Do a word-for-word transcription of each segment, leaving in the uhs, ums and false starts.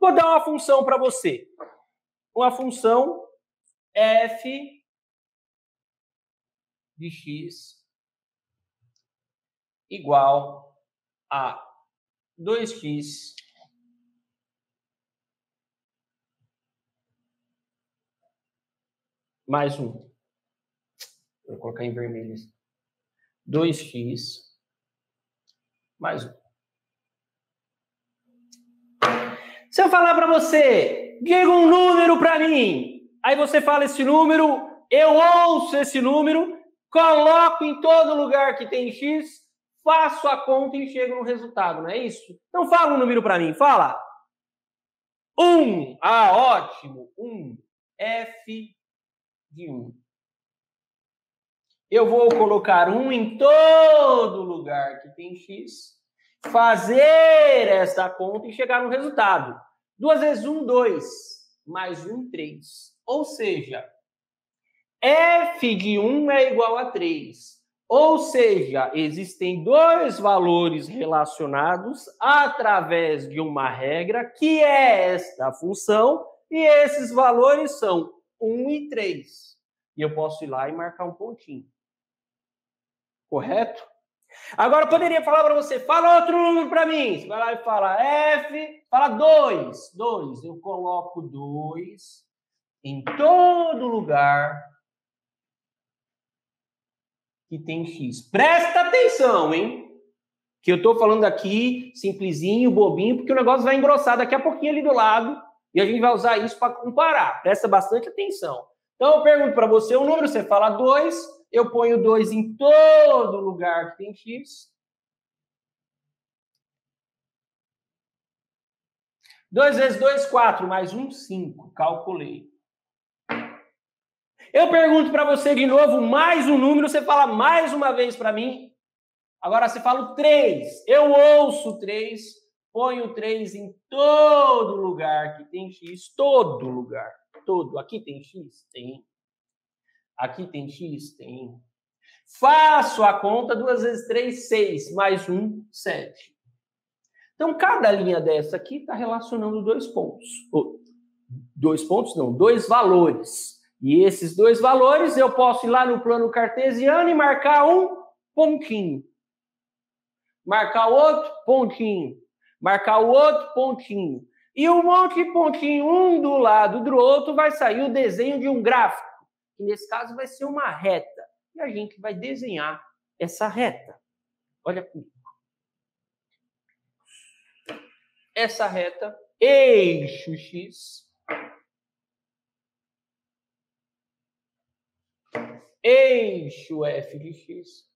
Vou dar uma função para você. Uma função f de x igual a dois x mais um. Vou colocar em vermelho isso. dois x mais um. Se eu falar para você, diga um número para mim, aí você fala esse número, eu ouço esse número, coloco em todo lugar que tem x, faço a conta e chego no resultado, não é isso? Então fala um número para mim, fala. um. Ah, ótimo. um. F de um. Eu vou colocar um em todo lugar que tem x, fazer essa conta e chegar no resultado. duas vezes um, dois. Mais um, três. Ou seja, f de um é igual a três. Ou seja, existem dois valores relacionados através de uma regra, que é esta função, e esses valores são um e três. E eu posso ir lá e marcar um pontinho. Correto? Agora, eu poderia falar para você, fala outro número para mim. Você vai lá e fala F, fala dois. dois, eu coloco dois em todo lugar que tem x. Presta atenção, hein? Que eu estou falando aqui, simplesinho, bobinho, porque o negócio vai engrossar daqui a pouquinho ali do lado e a gente vai usar isso para comparar. Presta bastante atenção. Então, eu pergunto para você um número, você fala dois... Eu ponho dois em todo lugar que tem x. dois vezes dois, quatro. Mais um, cinco. Calculei. Eu pergunto para você de novo mais um número. Você fala mais uma vez para mim. Agora você fala três. Eu ouço três. Ponho três em todo lugar que tem x. Todo lugar. Todo. Aqui tem x? Tem. Aqui tem x? Tem. Faço a conta, duas vezes três, seis, mais um, sete. Então, cada linha dessa aqui está relacionando dois pontos. Oh, dois pontos não, dois valores. E esses dois valores eu posso ir lá no plano cartesiano e marcar um pontinho. Marcar outro pontinho. Marcar o outro pontinho. E um monte de pontinho, um do lado do outro, vai sair o desenho de um gráfico. E nesse caso vai ser uma reta. E a gente vai desenhar essa reta. Olha comigo. Essa reta, eixo X. Eixo F de X.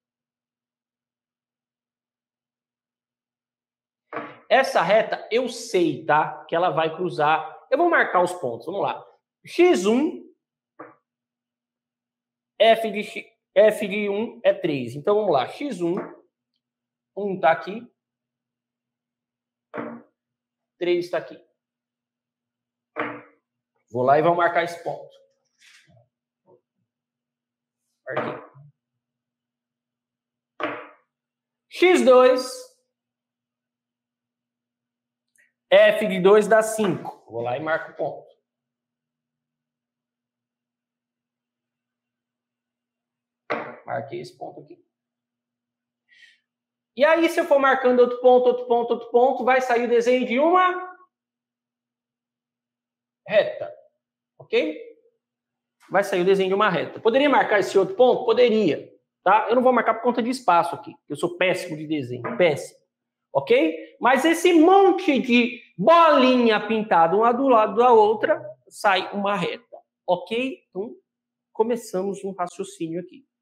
Essa reta eu sei, tá? Que ela vai cruzar. Eu vou marcar os pontos, vamos lá. X um. F de, x, F de um é três. Então, vamos lá. X um. um está aqui. três está aqui. Vou lá e vou marcar esse ponto. Marquei. X dois. F de dois dá cinco. Vou lá e marco o ponto. Marquei esse ponto aqui. E aí, se eu for marcando outro ponto, outro ponto, outro ponto, vai sair o desenho de uma reta. Ok? Vai sair o desenho de uma reta. Poderia marcar esse outro ponto? Poderia. Tá? Eu não vou marcar por conta de espaço aqui. Eu sou péssimo de desenho. Péssimo. Ok? Mas esse monte de bolinha pintada uma do lado da outra, sai uma reta. Ok? Então, começamos um raciocínio aqui.